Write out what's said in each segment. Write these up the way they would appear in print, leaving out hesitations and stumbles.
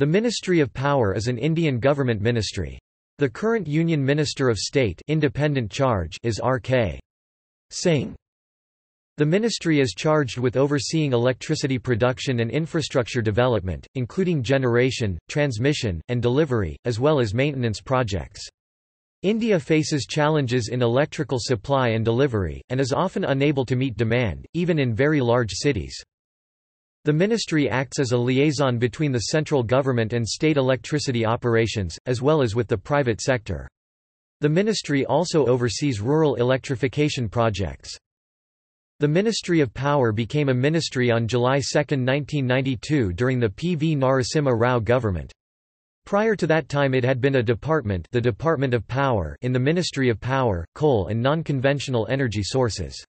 The Ministry of Power is an Indian government ministry. The current Union Minister of State independent charge is R.K. Singh. The ministry is charged with overseeing electricity production and infrastructure development, including generation, transmission, and delivery, as well as maintenance projects. India faces challenges in electrical supply and delivery, and is often unable to meet demand, even in very large cities. The ministry acts as a liaison between the central government and state electricity operations, as well as with the private sector. The ministry also oversees rural electrification projects. The Ministry of Power became a ministry on July 2, 1992 during the P. V. Narasimha Rao government. Prior to that time it had been a department, the Department of Power, in the Ministry of Power, Coal and Non-Conventional Energy Sources.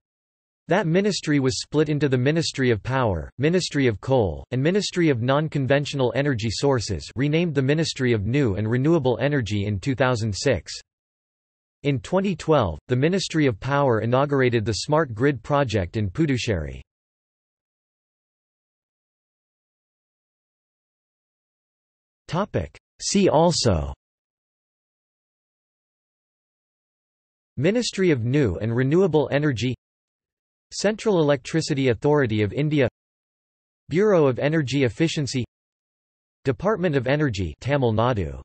That ministry was split into the Ministry of Power, Ministry of Coal, and Ministry of Non-Conventional Energy Sources, renamed the Ministry of New and Renewable Energy in 2006. In 2012, the Ministry of Power inaugurated the Smart Grid project in Puducherry. See also: Ministry of New and Renewable Energy, Central Electricity Authority of India, Bureau of Energy Efficiency, Department of Energy, Tamil Nadu.